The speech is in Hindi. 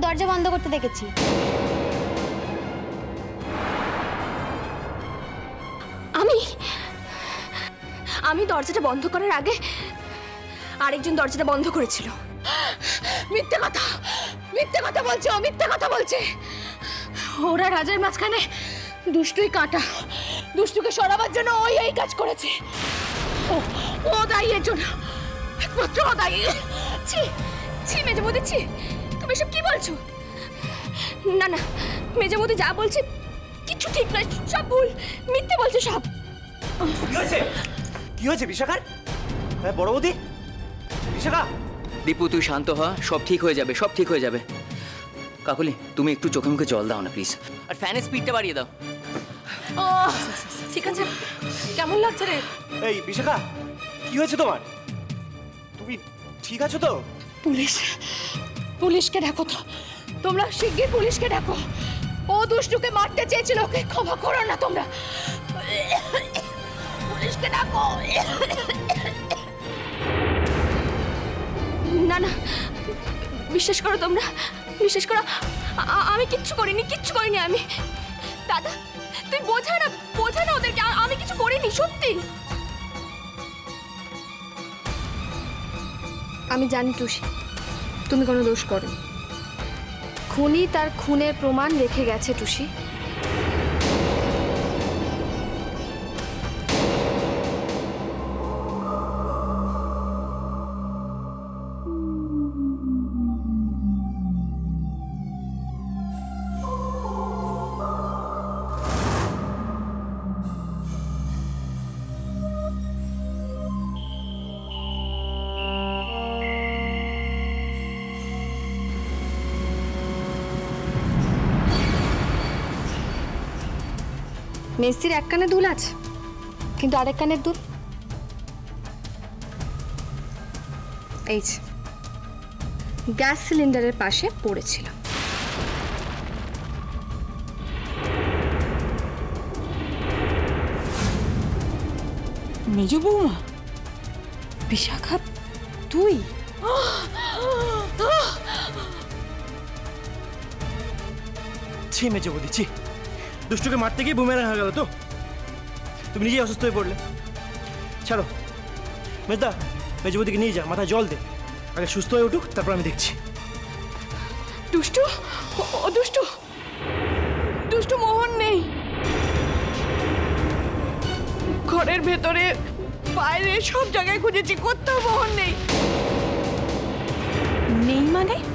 दरजा बंद करते देखेছি दरजाটা बंध करार आगे আরেকজন দরজাটা বন্ধ করেছিল মিথ্যা কথা মিথ্যা কথা বলছে ওরা রাজার মাঝখানে দুষ্টুই কাটা দুষ্টুকে সরাবার জন্য ওই এই কাজ করেছে ও দাইয়ের জন্য একমাত্র ও দাই ছি ছি মেজে বৌদি ছি তুমি সব কি বলছো না না মেজে বৌদি যা বলছে কিছু ঠিক নয় সব ভুল মিথ্যা বলছে সব কি হয়েছে বিশাখার मैं बड़ बौदी विशाखा दीपू तु शांत हो सब ठीक हो जाए काकुली तुम एक चोखे मुखे जल दाओ ना प्लिज और फैन स्पीड बढ़िए दाओ ठीक है केमन लगे रे ए विशाखा की हो तुम्हार तुम ठीक आछो तो पुलिस के डाको तो तुम्हारा शीघ्र पुलिस के डाको ओ दुष्टु के मारते चेयेछिलो ओके क्षमा करो ना तुम्हारा पुलिस के डाको ना ना विश्वास करो तुम्हारा विश्वास करो आमी किच्छु करिनी आमी दादा तुम बोझा ना ओदेरके आमी किच्छु करिनी सत्यि आमी जानी तुषी तुम कोनो दोष करो खुनी तार खुनेर प्रमाण रेखे गेछे तुषी मेसिर एक काने दुल आछे किन्तु आरेक कानेर दुल एई जे गैस सिलिंडारेर पाशे पड़ेछिल मेजो बौमा विशाखा तुई छि मेजो बौदी छि दुष्टु के मारते गए बुमेरांग हो गया तो तुम निजे असुस्थ हो पड़ले चलो मेजदा मेजो बौदी के नहीं जा माथा जल दे अगर सुस्थ हो उठुक तारपर आमी देखछि दुष्टु ओ दुष्टु दुष्टु मोहन नहीं घरेर भेतरे बाइरे सब जगह खुजेछि कोथाओ मोहन नहीं माने